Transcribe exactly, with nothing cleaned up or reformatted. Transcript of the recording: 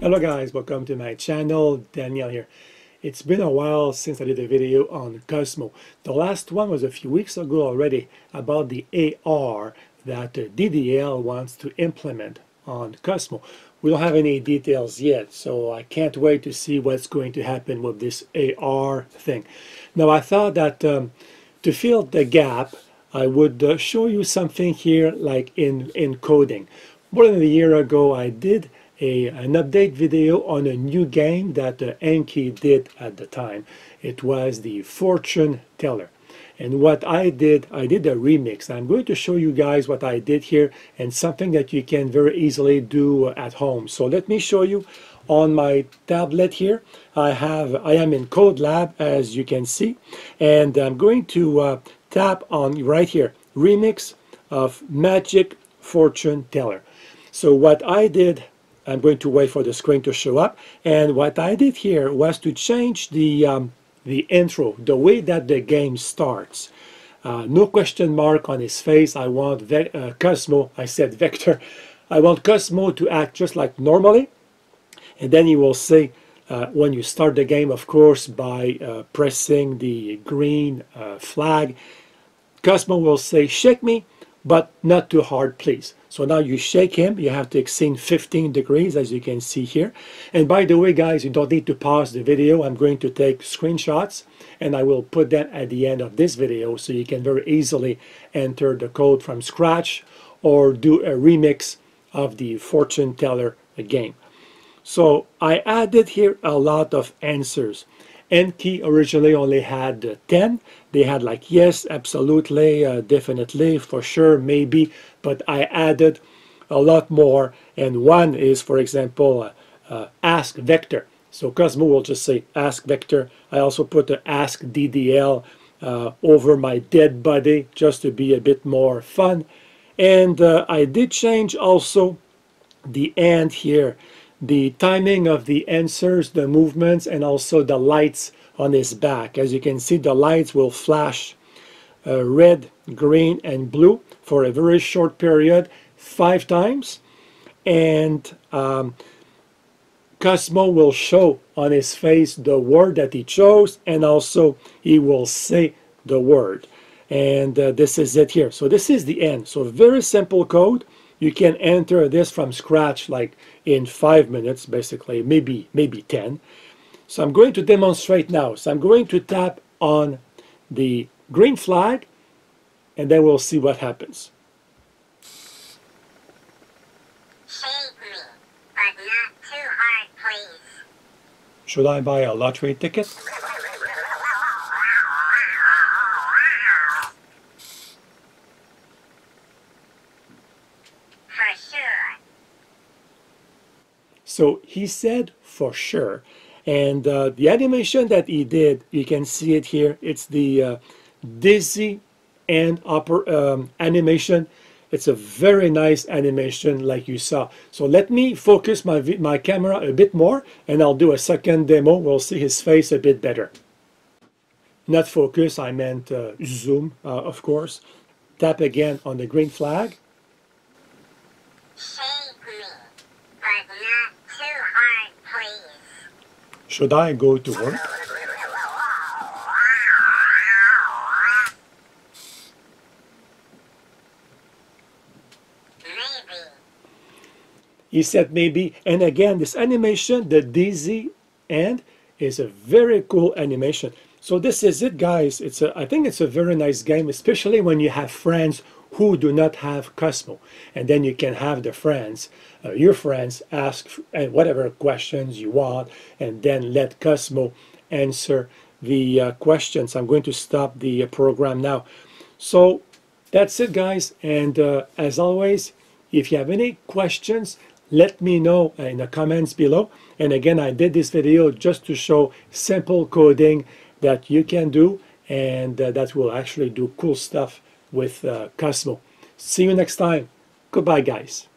Hello guys, welcome to my channel, Daniel here. It's been a while since I did a video on Cozmo. The last one was a few weeks ago already about the A R that D D L wants to implement on Cozmo. We don't have any details yet, so I can't wait to see what's going to happen with this A R thing. Now I thought that um, to fill the gap, I would uh, show you something here like in, in coding. More than a year ago I did A, an update video on a new game that uh, Anki did at the time. It was the Fortune Teller. And what I did, I did a remix. I'm going to show you guys what I did here and something that you can very easily do uh, at home. So let me show you on my tablet here. I have, I am in Code Lab, as you can see, and I'm going to uh, tap on right here, remix of Magic Fortune Teller. So what I did, I'm going to wait for the screen to show up, and what I did here was to change the um, the intro, the way that the game starts. Uh, no question mark on his face. I want Ve uh, Cozmo, I said Vector, I want Cozmo to act just like normally, and then you will see uh, when you start the game, of course, by uh, pressing the green uh, flag, Cozmo will say, shake me, but not too hard, please. So now you shake him, you have to exceed fifteen degrees, as you can see here. And by the way, guys, you don't need to pause the video. I'm going to take screenshots, and I will put them at the end of this video, so you can very easily enter the code from scratch or do a remix of the Fortune Teller game. So I added here a lot of answers. Anki originally only had uh, ten. They had like yes, absolutely, uh, definitely, for sure, maybe, but I added a lot more, and one is, for example, uh, uh, ask Vector. So Cozmo will just say ask Vector. I also put the ask D D L uh, over my dead body just to be a bit more fun, and uh, I did change also the end here. The timing of the answers, the movements, and also the lights on his back. As you can see, the lights will flash uh, red, green, and blue for a very short period, five times. And um, Cozmo will show on his face the word that he chose, and also he will say the word. And uh, this is it here. So this is the end. So very simple code. You can enter this from scratch like in five minutes basically, maybe maybe ten. So I'm going to demonstrate now. So I'm going to tap on the green flag, and then we'll see what happens. Save me, but not too hard, please. Should I buy a lottery ticket? So he said for sure, and uh, the animation that he did, you can see it here, it's the uh, dizzy and upper um, animation. It's a very nice animation like you saw. So let me focus my, my camera a bit more, and I'll do a second demo. We'll see his face a bit better. Not focus, I meant uh, zoom, uh, of course. Tap again on the green flag. Should I go to work? Maybe. He said maybe, and again this animation, the dizzy end, is a very cool animation. So this is it, guys. It's a, I think it's a very nice game, especially when you have friends who do not have Cozmo, and then you can have the friends, uh, your friends, ask and whatever questions you want, and then let Cozmo answer the uh, questions. I'm going to stop the uh, program now. So that's it, guys, and uh, as always, if you have any questions, let me know in the comments below. And again, I did this video just to show simple coding that you can do, and uh, that will actually do cool stuff with uh, Cozmo. See you next time. Goodbye, guys.